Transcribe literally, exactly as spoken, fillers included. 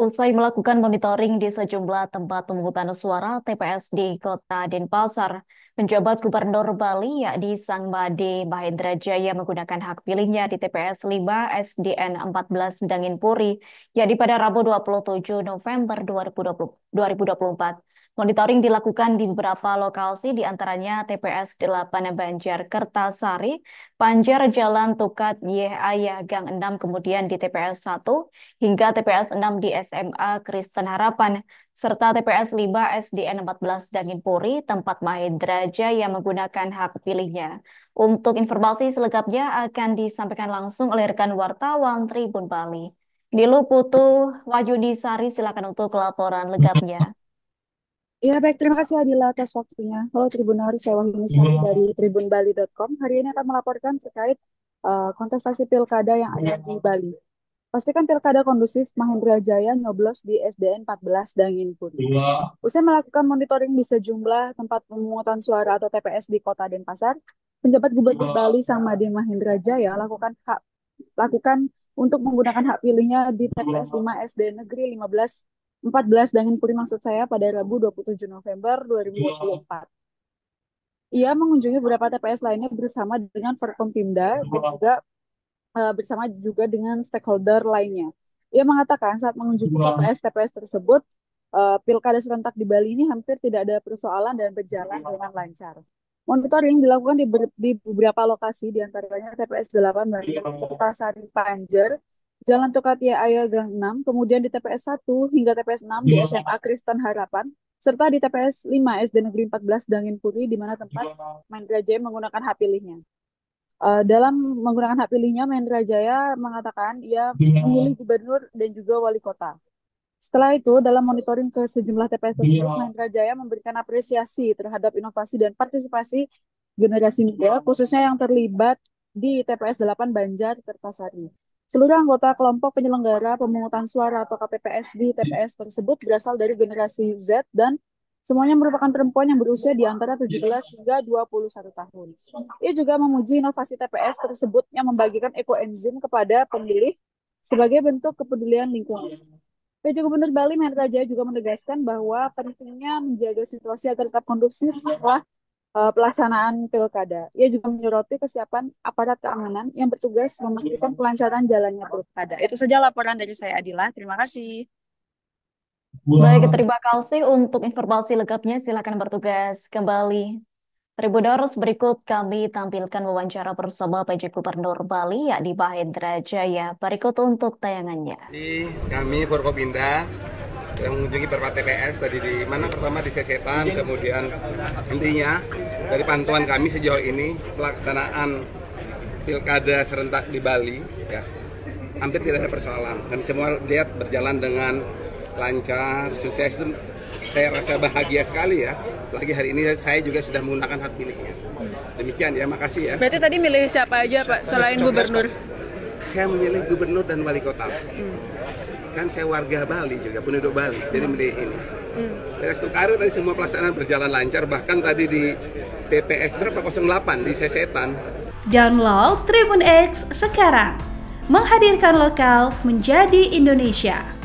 Usai melakukan monitoring di sejumlah tempat pemungutan suara T P S di Kota Denpasar, penjabat Gubernur Bali yakni Sang Made Mahendra Jaya menggunakan hak pilihnya di T P S lima S D N empat belas Dangin Puri, yakni pada Rabu dua puluh tujuh November dua ribu dua puluh empat. Monitoring dilakukan di beberapa lokasi di antaranya T P S delapan Banjar Kertasari, Panjer Jalan Tukad Yeh Aya Gang enam, kemudian di T P S satu hingga T P S enam di S M A Kristen Harapan, serta T P S lima S D N empat belas Dangin Puri, tempat Mahendra Jaya menggunakan hak pilihnya. Untuk informasi selengkapnya akan disampaikan langsung oleh rekan wartawan Tribun Bali. Ni Luh Putu Wajudi Sari, silakan untuk laporan lengkapnya. Ya, baik, terima kasih Adila atas waktunya. Halo Tribuners, saya Wahimis dari Tribun Bali dot com. Hari ini akan melaporkan terkait uh, kontestasi pilkada yang ada di Bali. Pastikan pilkada kondusif, Mahendra Jaya nyoblos di S D N empat belas Dangin Puri. Usai melakukan monitoring di sejumlah tempat pemungutan suara atau T P S di Kota Denpasar, penjabat Gubernur Bali Sang Made Mahendra Jaya lakukan hak lakukan untuk menggunakan hak pilihnya di T P S lima S D N Negeri lima belas empat belas Dangin Puri maksud saya pada Rabu dua puluh tujuh November dua ribu dua puluh empat. Ia mengunjungi beberapa T P S lainnya bersama dengan Forkompinda dan juga bersama juga dengan stakeholder lainnya. Ia mengatakan saat mengunjungi T P S-T P S tersebut, uh, pilkada serentak di Bali ini hampir tidak ada persoalan dan berjalan dengan lancar. Monitoring dilakukan di, ber di beberapa lokasi, diantaranya T P S delapan Banjar Kertasari Panjer, Jalan Tukad Yeh Aya Gang enam, kemudian di T P S satu hingga T P S enam di S M A Kristen Harapan, serta di T P S lima S D Negeri empat belas Dangin Puri, di mana tempat Mahendra Jaya menggunakan hak pilihnya. Uh, dalam menggunakan hak pilihnya, Mahendra Jaya mengatakan ia memilih gubernur dan juga wali kota. Setelah itu, dalam monitoring ke sejumlah T P S tersebut, Mahendra Jaya memberikan apresiasi terhadap inovasi dan partisipasi generasi muda, khususnya yang terlibat di T P S delapan Banjar Kertasari. Seluruh anggota kelompok penyelenggara pemungutan suara atau K P P S di T P S tersebut berasal dari generasi Z dan semuanya merupakan perempuan yang berusia di antara tujuh belas hingga dua puluh satu tahun. Ia juga memuji inovasi T P S tersebut yang membagikan ekoenzim kepada pemilih sebagai bentuk kepedulian lingkungan. P J Gubernur Bali Mahendra Jaya juga menegaskan bahwa pentingnya menjaga situasi agar tetap kondusif setelah uh, pelaksanaan pilkada. Ia juga menyoroti kesiapan aparat keamanan yang bertugas memastikan kelancaran jalannya pilkada. Itu saja laporan dari saya, Adila. Terima kasih. Baik, terima kasih untuk informasi lengkapnya. Silakan bertugas kembali. Tribuners, berikut kami tampilkan wawancara bersama P J Gubernur Bali, yakni Mahendra Jaya. Berikut untuk tayangannya. Kami Forkompinda yang mengunjungi beberapa T P S tadi di mana pertama di Sesetan, kemudian intinya dari pantauan kami sejauh ini pelaksanaan pilkada serentak di Bali, ya, hampir tidak ada persoalan. Kami semua lihat berjalan dengan lancar, sukses. Saya rasa bahagia sekali ya. Lagi hari ini saya juga sudah menggunakan hak pilihnya. Demikian ya, makasih ya. Berarti tadi milih siapa aja Pak selain Cokos, gubernur? Saya memilih gubernur dan wali kota. Hmm. Kan saya warga Bali juga, penduduk Bali, jadi milih ini. Hmm. Dari Setukaru tadi semua pelaksanaan berjalan lancar, bahkan tadi di T P S berapa nol delapan di Sesetan. Download Tribun X sekarang, menghadirkan lokal menjadi Indonesia.